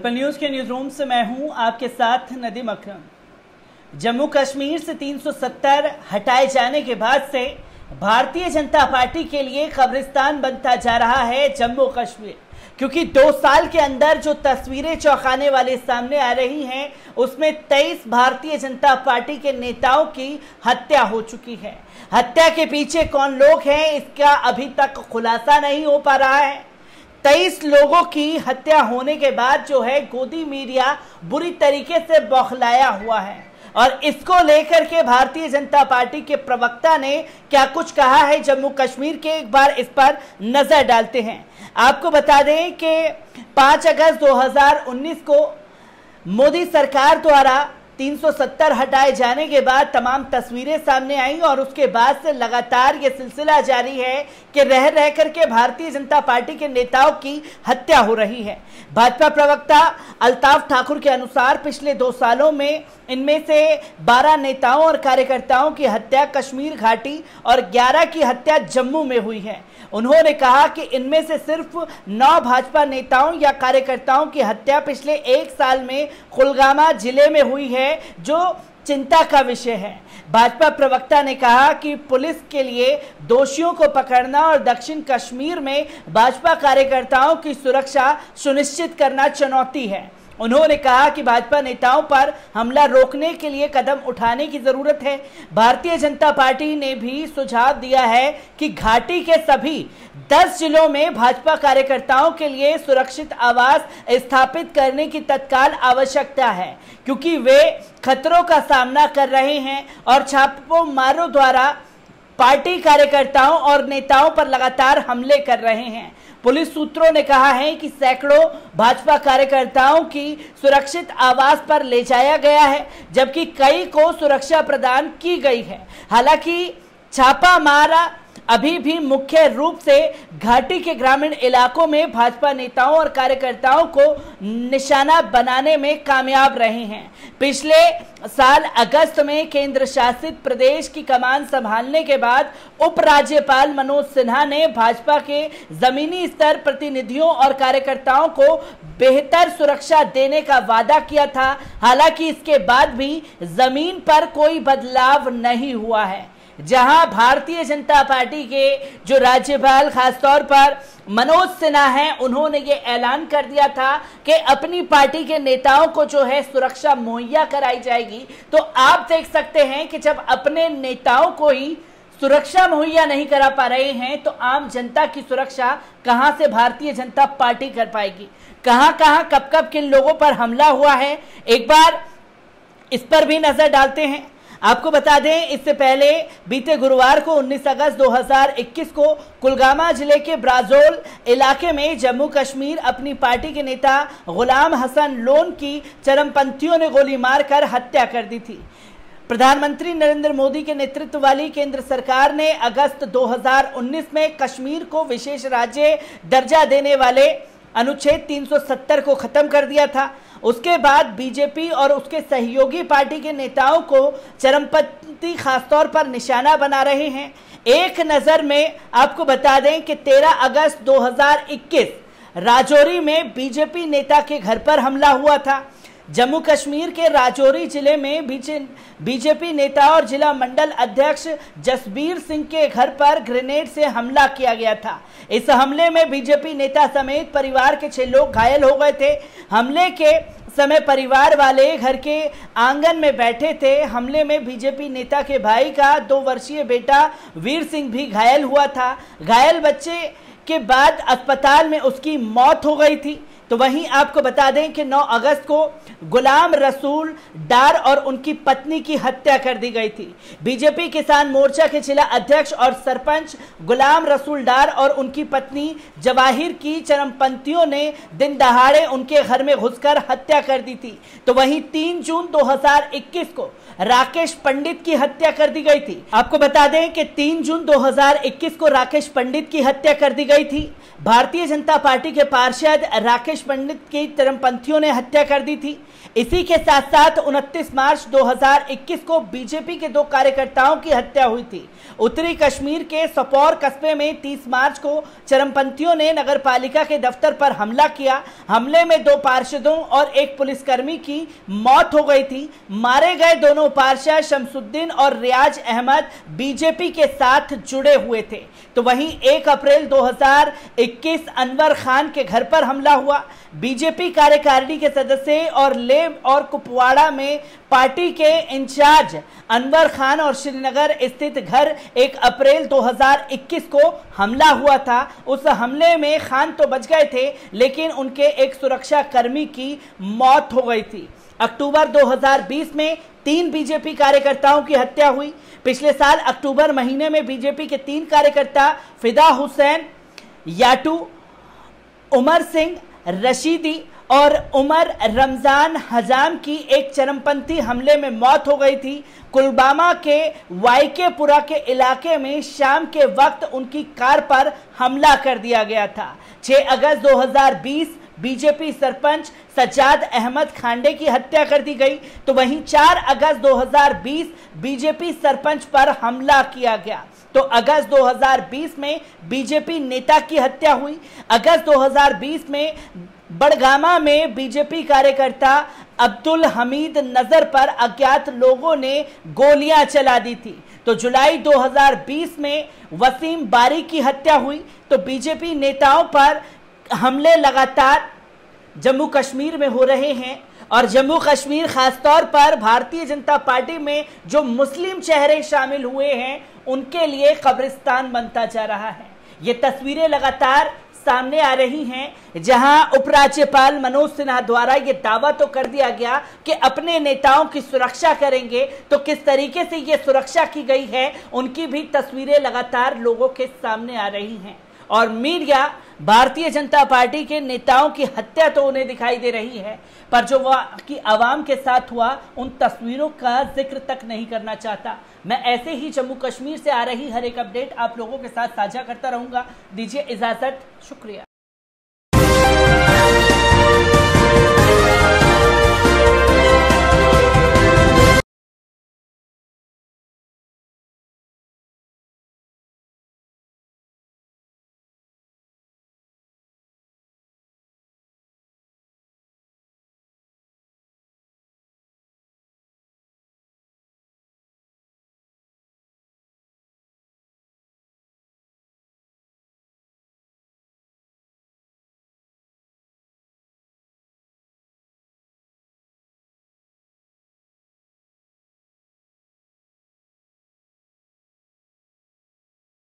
People news के news room से मैं हूं आपके साथ नदीम अकरम। जम्मू कश्मीर से 370 हटाए जाने के बाद से भारतीय जनता पार्टी के लिए कब्रिस्तान बनता जा रहा है जम्मू कश्मीर, क्योंकि 2 साल के अंदर जो तस्वीरें चौंकाने वाली सामने आ रही हैं उसमें 23 भारतीय जनता पार्टी के नेताओं की हत्या हो चुकी है। हत्या के पीछे कौन लोग हैं इसका अभी तक खुलासा नहीं हो पा रहा है। 23 लोगों की हत्या होने के बाद जो है गोदी मीडिया बुरी तरीके से बौखलाया हुआ है, और इसको लेकर के भारतीय जनता पार्टी के प्रवक्ता ने क्या कुछ कहा है जम्मू कश्मीर के, एक बार इस पर नजर डालते हैं। आपको बता दें कि 5 अगस्त 2019 को मोदी सरकार द्वारा 370 हटाए जाने के बाद तमाम तस्वीरें सामने आईं, और उसके बाद से लगातार ये सिलसिला जारी है कि रह करके भारतीय जनता पार्टी के नेताओं की हत्या हो रही है। भाजपा प्रवक्ता अल्ताफ ठाकुर के अनुसार पिछले 2 सालों में इनमें से 12 नेताओं और कार्यकर्ताओं की हत्या कश्मीर घाटी और 11 की हत्या जम्मू में हुई है। उन्होंने कहा कि इनमें से सिर्फ 9 भाजपा नेताओं या कार्यकर्ताओं की हत्या पिछले 1 साल में कुलगामा जिले में हुई है, जो चिंता का विषय है। भाजपा प्रवक्ता ने कहा कि पुलिस के लिए दोषियों को पकड़ना और दक्षिण कश्मीर में भाजपा कार्यकर्ताओं की सुरक्षा सुनिश्चित करना चुनौती है। उन्होंने कहा कि भाजपा नेताओं पर हमला रोकने के लिए कदम उठाने की जरूरत है। भारतीय जनता पार्टी ने भी सुझाव दिया है कि घाटी के सभी 10 जिलों में भाजपा कार्यकर्ताओं के लिए सुरक्षित आवास स्थापित करने की तत्काल आवश्यकता है, क्योंकि वे खतरों का सामना कर रहे हैं और छापेमारों द्वारा पार्टी कार्यकर्ताओं और नेताओं पर लगातार हमले कर रहे हैं। पुलिस सूत्रों ने कहा है कि सैकड़ों भाजपा कार्यकर्ताओं की सुरक्षित आवास पर ले जाया गया है, जबकि कई को सुरक्षा प्रदान की गई है। हालांकि छापा मारा अभी भी मुख्य रूप से घाटी के ग्रामीण इलाकों में भाजपा नेताओं और कार्यकर्ताओं को निशाना बनाने में कामयाब रहे हैं। पिछले साल अगस्त में केंद्र शासित प्रदेश की कमान संभालने के बाद उपराज्यपाल मनोज सिन्हा ने भाजपा के जमीनी स्तर प्रतिनिधियों और कार्यकर्ताओं को बेहतर सुरक्षा देने का वादा किया था। हालांकि इसके बाद भी जमीन पर कोई बदलाव नहीं हुआ है। जहां भारतीय जनता पार्टी के जो राज्यपाल खासतौर पर मनोज सिन्हा हैं, उन्होंने ये ऐलान कर दिया था कि अपनी पार्टी के नेताओं को जो है सुरक्षा मुहैया कराई जाएगी, तो आप देख सकते हैं कि जब अपने नेताओं को ही सुरक्षा मुहैया नहीं करा पा रहे हैं तो आम जनता की सुरक्षा कहां से भारतीय जनता पार्टी कर पाएगी। कहां कब कब किन लोगों पर हमला हुआ है, एक बार इस पर भी नजर डालते हैं। आपको बता दें, इससे पहले बीते गुरुवार को 19 अगस्त 2021 को कुलगामा जिले के ब्राजोल इलाके में जम्मू कश्मीर अपनी पार्टी के नेता गुलाम हसन लोन की चरमपंथियों ने गोली मारकर हत्या कर दी थी। प्रधानमंत्री नरेंद्र मोदी के नेतृत्व वाली केंद्र सरकार ने अगस्त 2019 में कश्मीर को विशेष राज्य दर्जा देने वाले अनुच्छेद 370 को खत्म कर दिया था। उसके बाद बीजेपी और उसके सहयोगी पार्टी के नेताओं को चरमपंथी खासतौर पर निशाना बना रहे हैं। एक नज़र में आपको बता दें कि 13 अगस्त 2021 राजौरी में बीजेपी नेता के घर पर हमला हुआ था। जम्मू कश्मीर के राजौरी जिले में बीजेपी नेता और जिला मंडल अध्यक्ष जसबीर सिंह के घर पर ग्रेनेड से हमला किया गया था। इस हमले में बीजेपी नेता समेत परिवार के 6 लोग घायल हो गए थे। हमले के समय परिवार वाले घर के आंगन में बैठे थे। हमले में बीजेपी नेता के भाई का 2 वर्षीय बेटा वीर सिंह भी घायल हुआ था। घायल बच्चे के बाद अस्पताल में उसकी मौत हो गई थी। तो वहीं आपको बता दें कि 9 अगस्त को गुलाम रसूल डार और उनकी पत्नी की हत्या कर दी गई थी। बीजेपी किसान मोर्चा के जिला अध्यक्ष और सरपंच गुलाम रसूल डार और उनकी पत्नी जवाहिर की चरमपंथियों ने दिन दहाड़े उनके घर में घुसकर हत्या कर दी थी। तो वहीं 3 जून 2021 को राकेश पंडित की हत्या कर दी गई थी। आपको बता दें कि 3 जून 2021 को राकेश पंडित की हत्या कर दी गई थी। भारतीय जनता पार्टी के पार्षद राकेश राकेश पंडित के चरमपंथियों ने हत्या कर दी थी। इसी के साथ साथ 29 मार्च 2021 को बीजेपी के दो कार्यकर्ताओं की हत्या हुई थी। उत्तरी कश्मीर के सोपोर कस्बे में 30 मार्च को चरमपंथियों ने नगरपालिका के दफ्तर पर हमला किया। हमले में दो पार्षदों और एक पुलिसकर्मी की मौत हो गई थी। मारे गए दोनों पार्षद शमसुद्दीन और रियाज अहमद बीजेपी के साथ जुड़े हुए थे। तो वहीं 1 अप्रैल 2021 अनवर खान के घर पर हमला हुआ। बीजेपी कार्यकारिणी के सदस्य और लेव और कुपवाड़ा में पार्टी के इंचार्ज अनवर खान और श्रीनगर स्थित घर 1 अप्रैल 2021 को हमला हुआ था। उस हमले में खान तो बच गए थे, लेकिन उनके एक सुरक्षा कर्मी की मौत हो गई थी। अक्टूबर 2020 में 3 बीजेपी कार्यकर्ताओं की हत्या हुई। पिछले साल अक्टूबर महीने में बीजेपी के 3 कार्यकर्ता फिदा हुसैन, याटू उमर सिंह, रशीदी और उमर रमजान हजाम की एक चरमपंथी हमले में मौत हो गई थी। कुलबामा के वाईकेपुरा के इलाके में शाम के वक्त उनकी कार पर हमला कर दिया गया था। 6 अगस्त 2020 बीजेपी सरपंच सजाद अहमद खांडे की हत्या कर दी गई। तो वहीं 4 अगस्त 2020 बीजेपी सरपंच पर हमला किया गया। तो अगस्त 2020 में बीजेपी नेता की हत्या हुई। अगस्त 2020 में बड़गामा में बीजेपी कार्यकर्ता अब्दुल हमीद नजर पर अज्ञात लोगों ने गोलियां चला दी थी। तो जुलाई 2020 में वसीम बारी की हत्या हुई। तो बीजेपी नेताओं पर हमले लगातार जम्मू कश्मीर में हो रहे हैं और जम्मू कश्मीर खासतौर पर भारतीय जनता पार्टी में जो मुस्लिम चेहरे शामिल हुए हैं उनके लिए कब्रिस्तान बनता जा रहा है। ये तस्वीरें लगातार सामने आ रही हैं, जहां उपराज्यपाल मनोज सिन्हा द्वारा ये दावा तो कर दिया गया कि अपने नेताओं की सुरक्षा करेंगे, तो किस तरीके से ये सुरक्षा की गई है उनकी भी तस्वीरें लगातार लोगों के सामने आ रही हैं। और मीडिया भारतीय जनता पार्टी के नेताओं की हत्या तो उन्हें दिखाई दे रही है, पर जो वहाँ की आवाम के साथ हुआ उन तस्वीरों का जिक्र तक नहीं करना चाहता। मैं ऐसे ही जम्मू कश्मीर से आ रही हर एक अपडेट आप लोगों के साथ साझा करता रहूँगा। दीजिए इजाज़त, शुक्रिया।